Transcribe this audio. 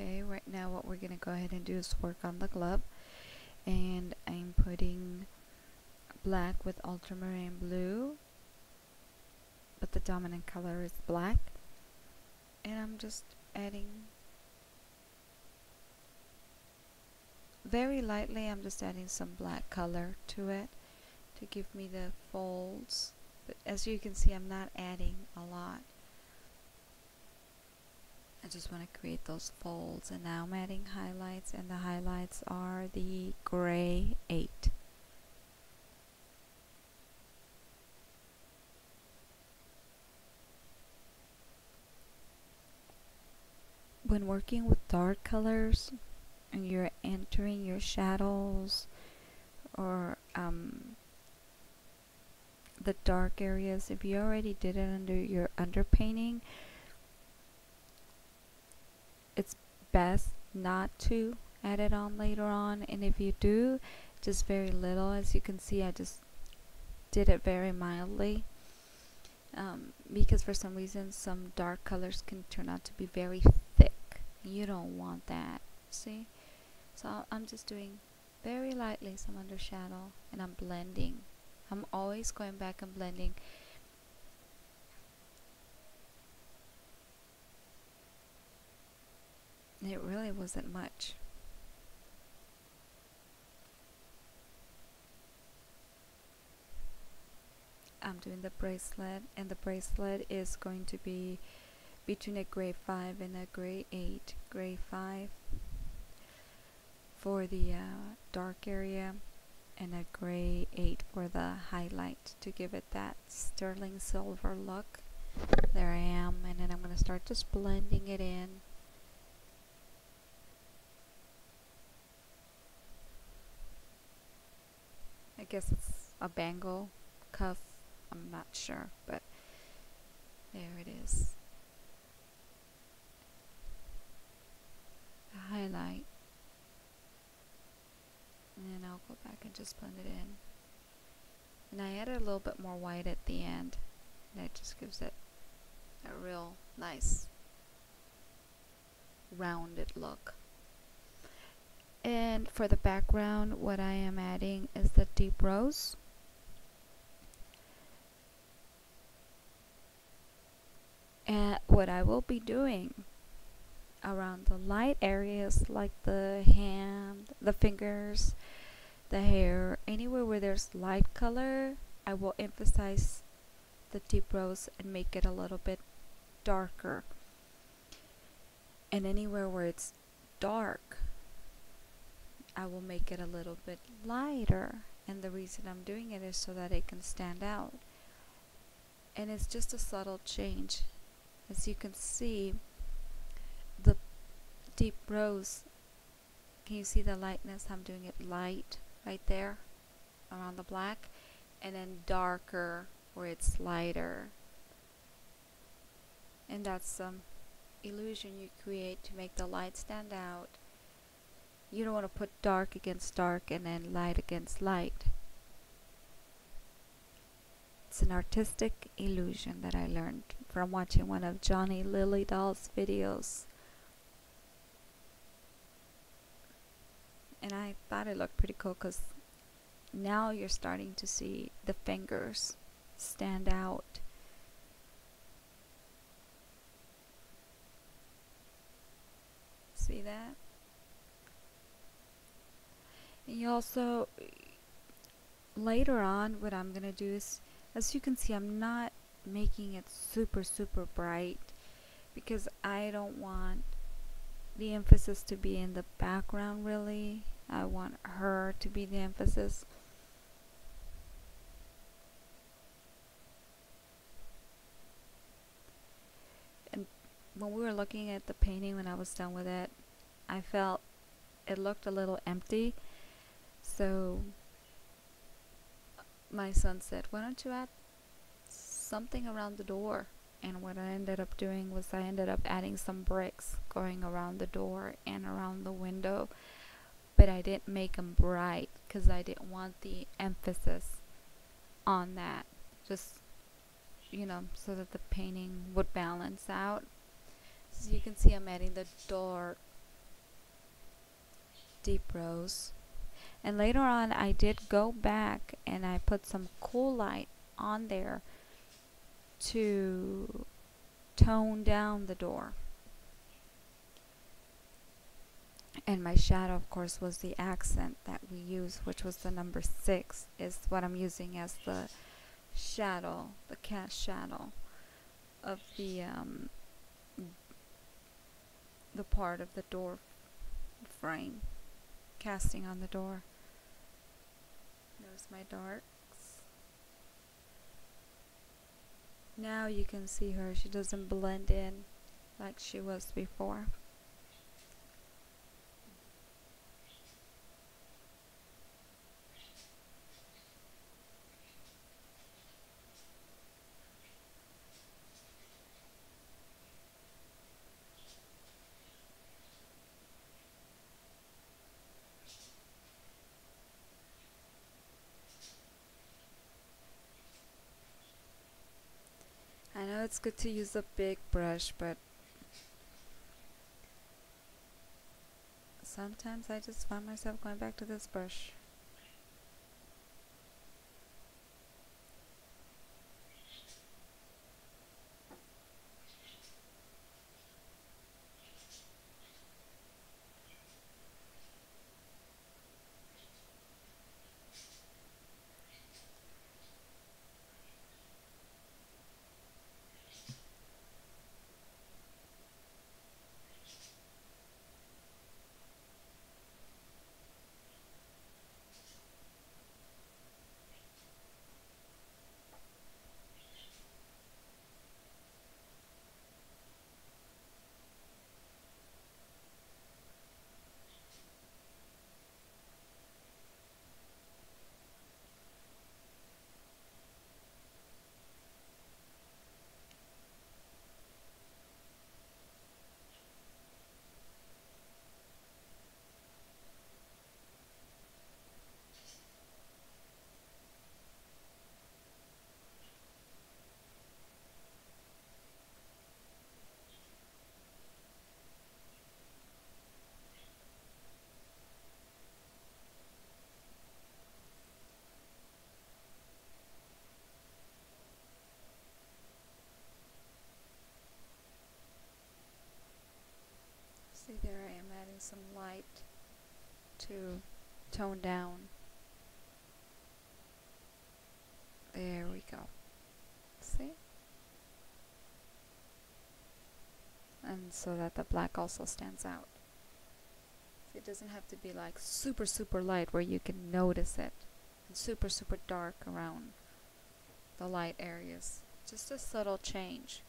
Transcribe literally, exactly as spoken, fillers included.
Okay, right now what we're going to go ahead and do is work on the glove, and I'm putting black with ultramarine blue, but the dominant color is black, and I'm just adding very lightly. I'm just adding some black color to it to give me the folds, but as you can see I'm not adding a lot. I just want to create those folds, and now I'm adding highlights, and the highlights are the gray eight. When working with dark colors and you're entering your shadows or um, the dark areas, if you already did it under your underpainting, it's best not to add it on later on, and if you do, just very little. As you can see, I just did it very mildly, um, because for some reason some dark colors can turn out to be very thick. You don't want that, see? So I'm just doing very lightly some under shadow, and I'm blending. I'm always going back and blending. It really wasn't much. I'm doing the bracelet, and the bracelet is going to be between a gray five and a gray eight. Gray five for the uh, dark area, and a gray eight for the highlight to give it that sterling silver look. There I am, and then I'm going to start just blending it in. I guess it's a bangle, cuff, I'm not sure, but there it is. The highlight. And then I'll go back and just blend it in. And I added a little bit more white at the end. That just gives it a real nice rounded look. And for the background, what I am adding is the deep rose. And what I will be doing around the light areas, like the hand, the fingers, the hair, anywhere where there's light color, I will emphasize the deep rose and make it a little bit darker. And anywhere where it's dark, I will make it a little bit lighter, and the reason I'm doing it is so that it can stand out. And it's just a subtle change. As you can see, the deep rose, can you see the lightness? I'm doing it light right there around the black, and then darker where it's lighter. And that's some illusion you create to make the light stand out. You don't want to put dark against dark and then light against light. It's an artistic illusion that I learned from watching one of Johnnie Liliedahl's videos. And I thought it looked pretty cool because now you're starting to see the fingers stand out. See that? You also, later on, what I'm gonna do is, as you can see, I'm not making it super super bright because I don't want the emphasis to be in the background. Really, I want her to be the emphasis. And when we were looking at the painting, when I was done with it, I felt it looked a little empty. So my son said, why don't you add something around the door? And what I ended up doing was I ended up adding some bricks going around the door and around the window, but I didn't make them bright because I didn't want the emphasis on that, just, you know, so that the painting would balance out. So you can see I'm adding the dark deep rose. And later on I did go back and I put some cool light on there to tone down the door. And my shadow, of course, was the accent that we used, which was the number six, is what I'm using as the shadow, the cast shadow of the um, the part of the door frame, casting on the door. There's my darks. Now you can see her. She doesn't blend in like she was before. I know it's good to use a big brush, but sometimes I just find myself going back to this brush. There I am, adding some light to tone down. There we go. See? And so that the black also stands out. It doesn't have to be like super super light where you can notice it, and super super dark around the light areas. Just a subtle change.